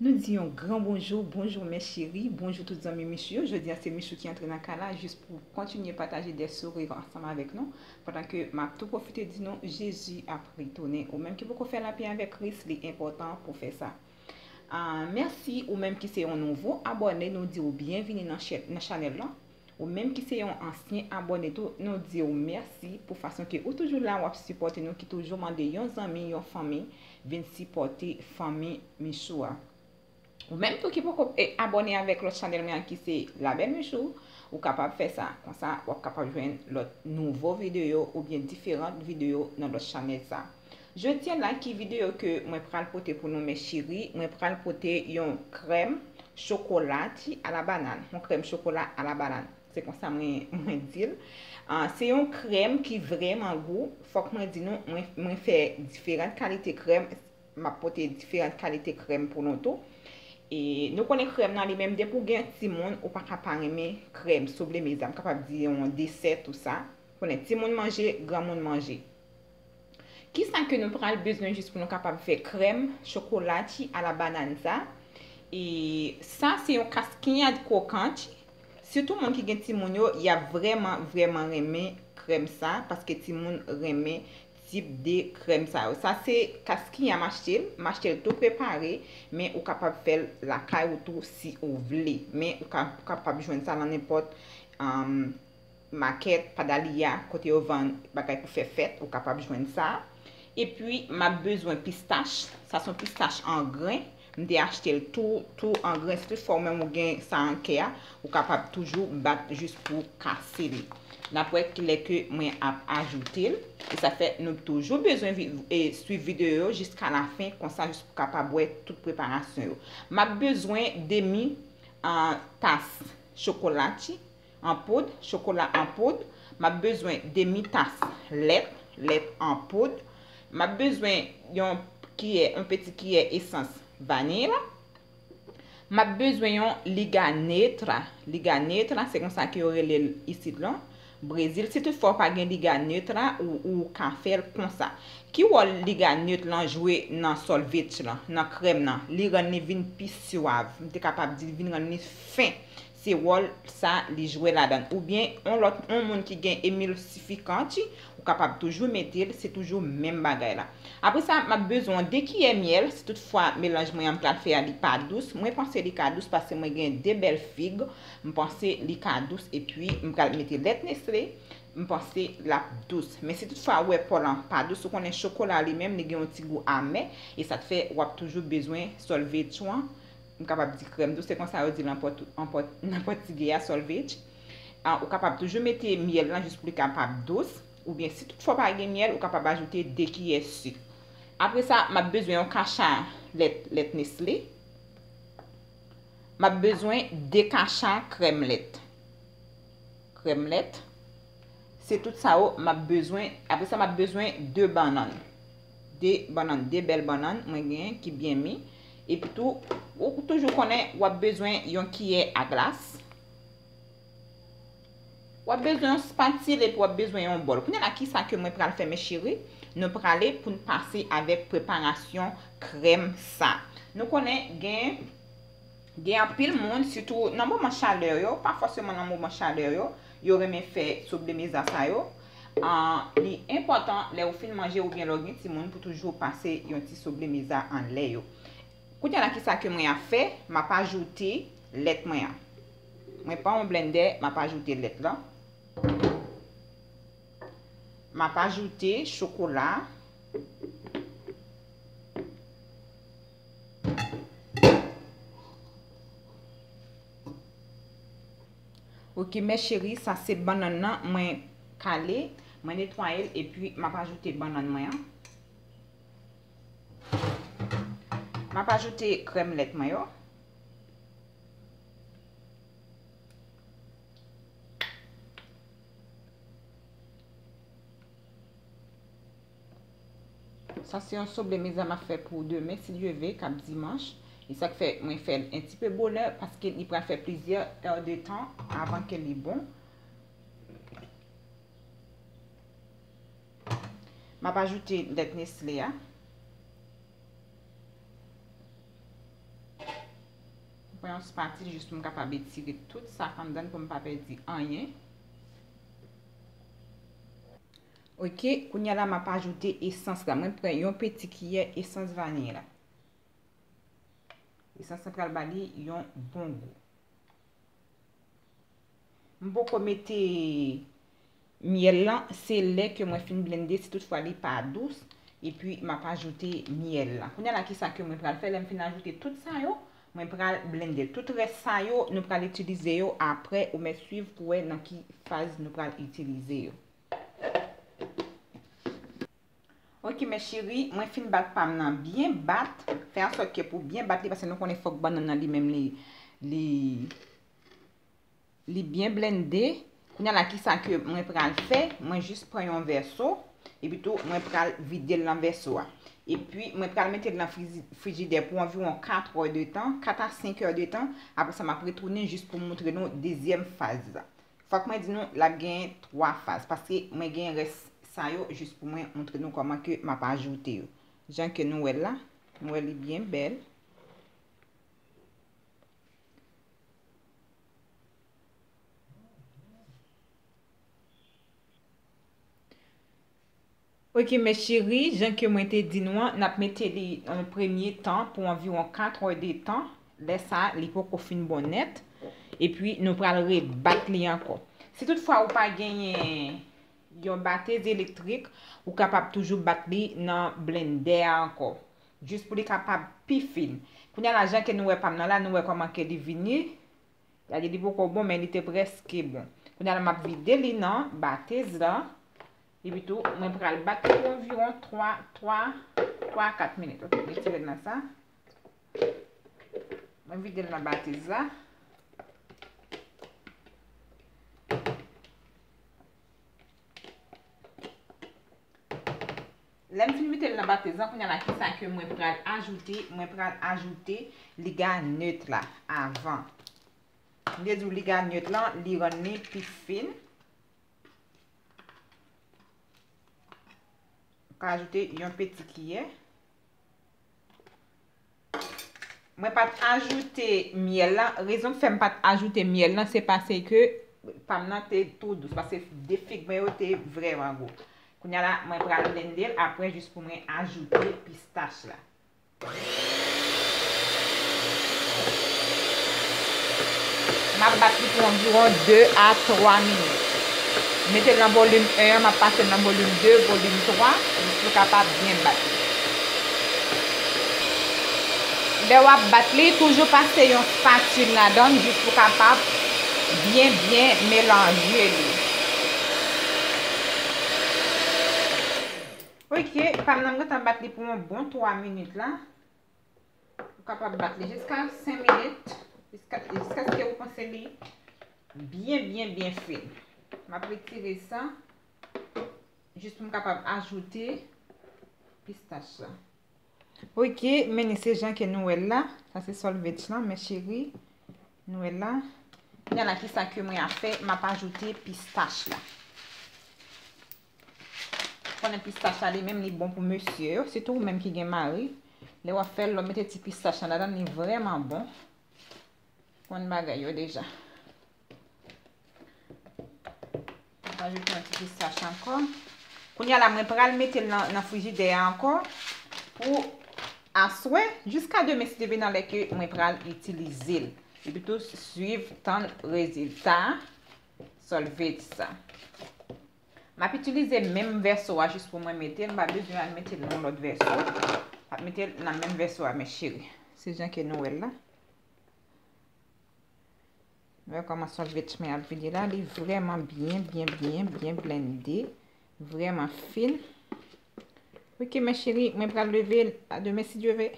Nous disons grand bonjour, bonjour mes chéris, bonjour tous les amis messieurs. Je dis à ces messieurs qui entrent dans le cas là, juste pour continuer à partager des sourires ensemble avec nous. Pendant que m'a tout profité de nous, Jésus a pritonné. Ou même qui vous faire la paix avec Christ, c'est important pour faire ça. Merci, ou même qui c'est un nouveau abonné, nous disons bienvenue dans la chaîne là. Ou même qui c'est un ancien abonné, nous disons merci pour façon que vous toujours là, vous supportez nous, qui toujours demandez aux amis, aux familles, viennent supporter famille Michoua. Ou même tout qui peut être abonné avec l'autre chaîne qui c'est la belle Michou, ou capable de faire ça. Comme ça, vous êtes capable de joindre l'autre nouveau vidéo ou bien différentes vidéos dans l'autre chaîne. Je tiens là qui vidéo que moi prends le poté pour nous mes chéris, moi prends le poté une crème chocolat à la banane, une crème chocolat à la banane. C'est comme ça moi dis. C'est une crème qui vraiment goût, faut que moi dis non, moi fait différentes qualités crème, m'a poté différentes qualités crème pour nous tout. Et nous connaissons crème dans les mêmes des pour gagner petit monde ou pas capable aimer crème soublé mes âmes capable dire on dessert tout ça connaît petit monde manger grand monde manger qui ça que nous pral besoin juste pour nous capable faire crème chocolat à la banane ça et ça c'est un casquinade croquante surtout monde qui gagne petit monde yo il y a vraiment aimer crème ça parce que petit monde aimer type de crème ça. Ça c'est casquille à m'acheter tout préparé mais ou capable faire la caille ou tout si vous voulez mais ou capable joindre ça dans n'importe maquette padalia côté au vendre bagaille pour faire fête ou capable joindre ça et puis m'a besoin pistache ça sont pistache en grain m'ai acheté tout en grain c'est toute forme ou gain ça en kea ou capable toujours battre juste pour casser les. D'après qu'il est que moi ajouté et ça fait nous toujours besoin et suivre vidéo jusqu'à la fin comme ça juste pour capable toute préparation. M'a besoin demi en tasse chocolat en poudre, chocolat en poudre, m'a besoin demi tasse lait en poudre, m'a besoin d'un qui est un petit qui est essence vanille. M'a besoin d'un liga neutre, c'est comme ça qu'il y aurait ici là. Brésil, c'est tout fort pas gagner liga neutre ou café comme ça. Qui ou liga neutre là jouer dans solvit là, dans crème là, li rendre vin plus suave. M'était capable de vin rendre fin. C'est wall ça li jouer là-dedans ou bien on l'autre on monde qui gagne émulsificanti ou capable toujours mettre, c'est toujours même bagaille là. Après ça, m'a besoin de qui est miel, c'est toutefois mélange moi en café à li pas douce. Moi penser li ka douce parce que moi gagne des belles figues, me penser li ka douce et puis me mettre lait Nestlé, me penser la douce. Mais c'est toutefois ouais pour l'an pas douce, on connaît chocolat lui-même, li gagne un petit goût amer et ça te fait ou a toujours besoin solver toi. Capable de crème douce c'est comme ça on dit n'importe qui à solvage ou capable toujours mettre miel là juste pour capable douce ou bien si toutefois pas de miel ou capable ajouter des qui est sucre après ça m'a besoin d'un cachet lait Nestlé m'a besoin de cachet crème lait c'est tout ça m'a besoin après ça m'a besoin de bananes des belles bananes moi gagne qui bien mis et puis tout ou toujours connaît ou a besoin yon qui est à glace ou a besoin spatule et ou a besoin yon bol connait la qui ça que moi pral faire mes chéris nous praler pour nous passer avec préparation crème ça nous connaît gain pile monde surtout dans moment chaleur yo pas forcément dans moment chaleur yo yo remet faire sobremesa ça yo li important les ou fin manger ou bien l'organ ti monde pour toujours passer yon ti sobremesa en lait yo. Quand la qui ça que moi a fait, m'a pas ajouté lait moi pas un blender, m'a pas ajouté lait là. M'a pas ajouté chocolat. OK mes chéris, ça c'est banane là, moi calé, moi nettoyer et puis m'a pas ajouté banane moi. Je vais ajouter crème lait mayo. Ça c'est un sobremesa m'a fait pour demain si Dieu veut cap dimanche et ça fait moi faire un petit peu bonheur parce qu'il va faire plusieurs heures de temps avant qu'elle est bon. Je vais ajouter lait Nestlé. un spatule juste pour me capable tirer tout ça comme donne pour me pas perdre rien. OK, kounya la m'a pas ajouté essence là, moi prend un petit cuillère essence vanille là. Essence ça pral bali un bon goût. M'boko mettez miel là, c'est lait que moi fin blender si toutefois il pas douce et puis m'a pas ajouté miel là. Kounya la qui ça que moi pral faire, là fin ajouter tout ça yo. Moi pral blender tout reste ça yo, nous pral utiliser yo après ou me suivre pour dans qui phase nous pral utiliser yo. OK mes chéris, moi fin battre pam nan bien battre, faire en sorte que pour bien battre parce que nous connaissons faut banane nan li même li bien blender. Kounya la ki ça que moi pral faire, moi juste prend un verso et puis tout moi pral vider l'en verso. Et puis moi pral mettre dans frigidaire pour environ 4 heures de temps, 4 à 5 heures de temps. Après ça m'a retourner juste pour montrer nous deuxième phase. Faut que moi dis nous la gain 3 phases parce que moi gain reste juste pour moi montrer nous comment que m'a pas ajouté. Jean que nous elle là, nous elle est bien belle. OK mes chéris, Jean que moi t'ai dit nous n'a metté les en premier temps pour environ 4 heures de temps, laisse ça les pour qu'on finisse bonnette et puis nous pral rebattre les encore. Si toutefois ou pas gagner yon batteuse électrique ou capable toujours battre dans blender encore juste pour les capable plus fine. Pour les gens que nous pas là nous comment que deviner là il dit beaucoup bon mais il était presque bon. Pour les m'a vider les non batteuse là et puis tout moi pour le battre environ 3 à 4 minutes. OK, je tire dans ça. Moi vider la batteuse là. L'infinité de la batteuse, on a la qui ça que moi pral ajouter les gars neutres là avant. Les deux gars neutres là, les rendre plus fine. On va ajouter un petit cuillère. Moi pas ajouter miel là, raison que fais pas ajouter miel là, c'est parce que pendant t'es tout douce parce que des figues mais t'es vraiment gros. Qu'on a là, moi pral blender après juste pour moi ajouter pistache là. M'a battu pour environ 2 à 3 minutes. Mettez dans volume 1, m'a passé dans volume 2, volume 3, je suis capable de bien battre. Là où on battre, toujours passer une spatule là-dedans juste pour capable bien mélanger. OK, par exemple, on va battre pour un bon 3 minutes là. On capable battre jusqu'à 5 minutes jusqu'à ce que vous pensez bien fait. On va retirer ça juste pour capable ajouter pistache là. OK, mais c'est gens que nous là, ça c'est solvent là mes chéris. Nous là, il y a la qui ça que moi a fait, m'a pas ajouté pistache là. On a pistache là, même les bon pour monsieur, c'est tout même qui gagne mari. Les va faire le mettre petit pistache là, dedans est vraiment bon. On bagaille déjà. On ajoute un petit pistache encore. Kounya la moi pral mettre dans frigidaire encore pour à souhait jusqu'à demain si devait dans les que moi pral utiliser. Et puis tout suivre tant résultat solver ça. M'a utilisé même verso juste pour moi mettre, m'a besoin de mettre dans l'autre verso. M'a mettre dans même verso mes chéris. C'est gens que Noël là. Voyez comment ça va être à vider là, il est vraiment bien blendé, vraiment fine. OK mes chéris, moi vais lever à demain si Dieu veut.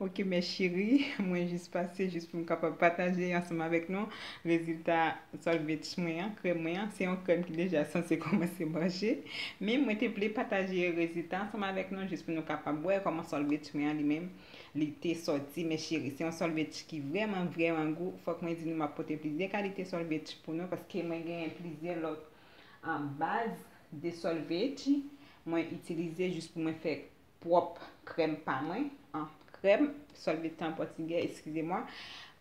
OK mes chéris, moi juste passé juste pour me capable partager ensemble avec nous résultat solvait moi crème moi c'est un crème qui déjà censé commencer manger mais moi t'ai plaisir partager résultat ensemble avec nous juste pour nous capable voir comment solvait moi lui-même il était sorti mes chéris c'est un solvait qui vraiment goût faut que moi dis nous m'a porté plaisir qualité solvait pour nous parce que moi gagne plaisir l'autre en base de solvait. moi utiliser juste pour moi faire propre crème pas moi en crème solvant en portugais, excusez-moi,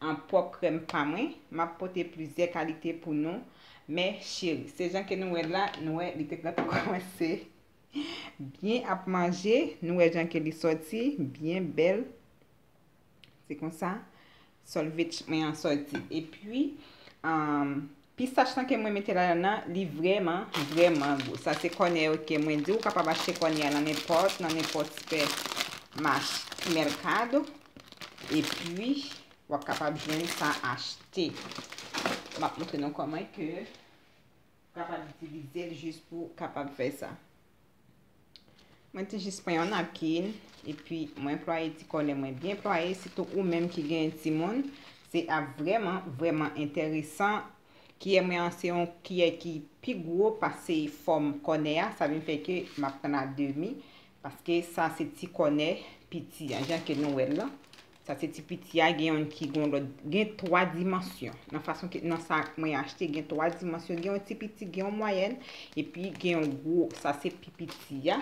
en propre crème pas moi m'a porté plusieurs qualités pour nous, mais chérie, ces gens que nous là, nous était là pour commencer bien à manger, nous gens que les sorti bien belle. C'est comme ça solvage mais en sorti et puis puis sachant que moi mettais là là li vraiment vraiment beau. Ça c'est connait que moi dit ou capable acheter connait là n'importe dans n'importe quel mercado et puis ou capable bien ça acheter. M'a montrer nous comment que capable d'utiliser juste pour capable faire ça. Moi t'ai juste pris un napkin et puis moi employé petit collet moi bien employé surtout ou même qui gagne petit monde, c'est vraiment vraiment intéressant. Qui est moins ancien, qui plus gros parce que forme connaît, ça veut dire que m'a prendre à demi parce que ça c'est petit connaît petit gens que nous là, ça c'est petit petit a gagne qui gagne trois dimensions. Dans façon que dans ça moi acheter gagne trois dimensions, gagne petit petit, gagne moyenne et puis gagne gros, ça c'est petit a.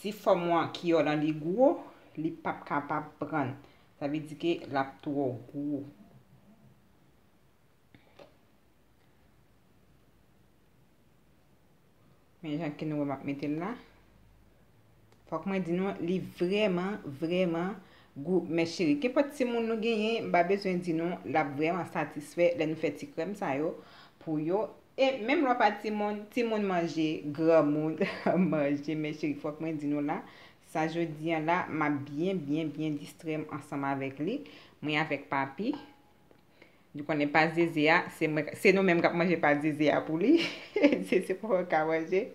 Si forme qui a dans les gros, les pas capable prendre. Ça veut dire que la trop gros. Mais gens qui nous mettre là, faut que moi dis nous, les vraiment vraiment goût mes chéris. Que pas si mon nous gagner, pas besoin dis nous, la vraiment satisfait, les nous fait petit crème ça yo pour yo et même là pas si mon manger, grand monde manger mes chéris. Faut que moi dis nous là, ça je dis là m'a bien distrait ensemble avec lui, moi avec papi. Du coup, on n'est pas zézéa, c'est nous-mêmes qui avons mangé pas zézéa pour lui. C'est pour qu'on a mangé.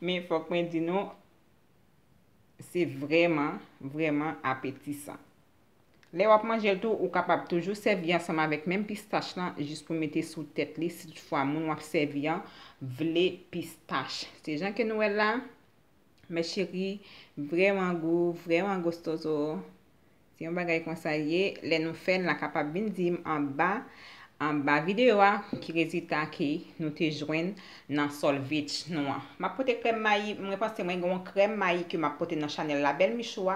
Mais il faut que je dise, c'est vraiment, vraiment appétissant. Les wap manger tout, ou capable toujours servir ensemble avec même pistache là, juste pour mettre sous tête là, si toutefois, mon wap servir, vle pistache. Ces gens que nous sommes là, mes chéris, vraiment gostoso. Si on bagaille conseiller, les nous faire la capable dire en bas vidéo qui résultat que nous te joindre dans solvage noir. M'a porté crème maï, moi pense moi une crème maï que m'a porté dans Chanel Label Michou.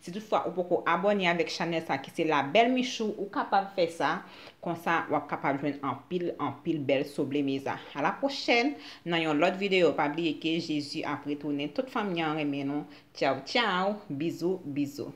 Si toutefois ou beaucoup abonné avec Chanel ça qui c'est Label Michou ou capable faire ça, comme ça ou capable joindre en pile belle soublemisa. À la prochaine dans une autre vidéo, pas oublier que Jésus a retourné toute famille en remerciant. Ciao ciao, bisous bisous.